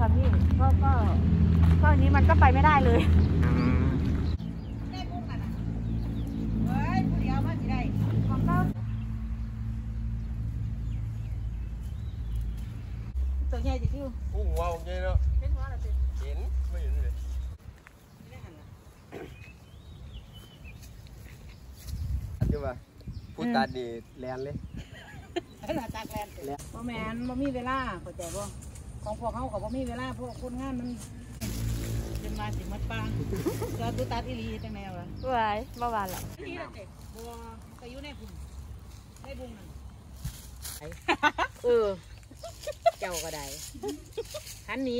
ค่ะพี่ก็อันนี้มันก็ไปไม่ได้เลยตัวใหญ่จิ๋วกุ้งว้าวใหญ่เนาะเห็นว่าอะไรสิเห็นไม่เห็นเลยอันนี้ว่าพูดตาดีแลนเลยตาแลนเลยพ่อแม่บ่มีเวลาเข้าใจบ่ของพวกเขากับบ่มีเวลาพวกคนงานมันเป็นมาสิมัดป้าก็พูดตาดีลีจังแนวละไหวบ่หวานหรอกนี่ละเด็กบัวไปอยู่ในบุ้งนั่นเจ้าก็ได้หันหนี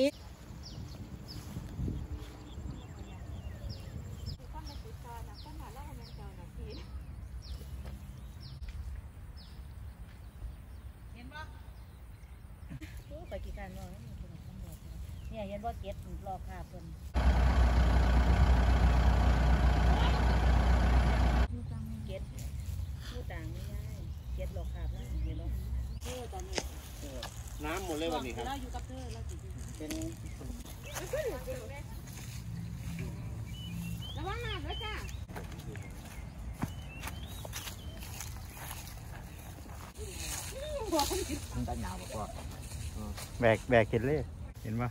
ไปกี่การเนี่ยเห็นว่าเก็บรอค่าคนเก็บผู้ต่างไม่ได้เก็บรอค่าได้เห็นหรอเออตอนนี้น้ำหมดเลยวันนี้ครับเราอยู่กับเธอเราติดเป็นระวังน้ำด้วยจ้าตั้งยาวกว่าแบกเห็นเลยเห็นปะ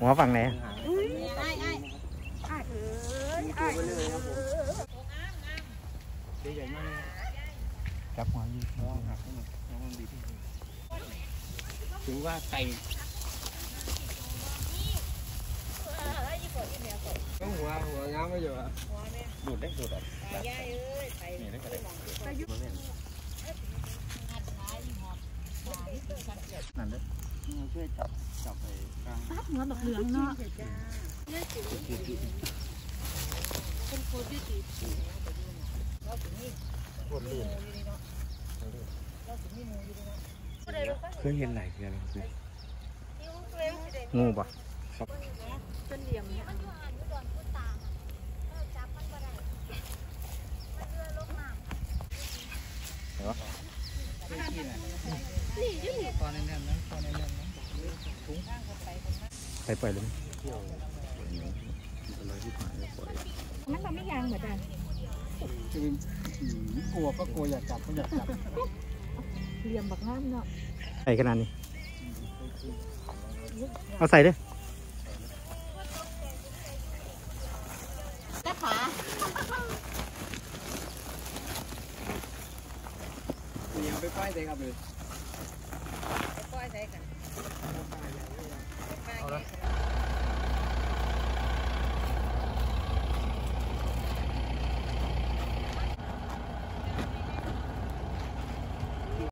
หัวฝั่งไหนจับหัวยืดหักให้หมดถือว่าไก่ก็หัวง้างไม่อยู่อ่ะดูดได้ดูดอ่ะนี่ได้ก็ได้นั่นเลยช่วยจับไปกลางปั๊บเนื้อแบบเหลืองเนาะเป็นโคตรดีเราถึงนี่โคตรดีเราถึงนี่งูอยู่ด้วยนะเคยเห็นหลายเดือนแล้วสิงูปะจนเดียมเนี่ยไปปล่อยเลยมันเราไม่ยางเหมือนกันกลัวก็กลัวอยากจับก็อยากจับเรียมบักน้ำเนาะใส่ขนาดนี้เอาใส่ดิตัดขาเรียมไปป้ายเลยครับเลย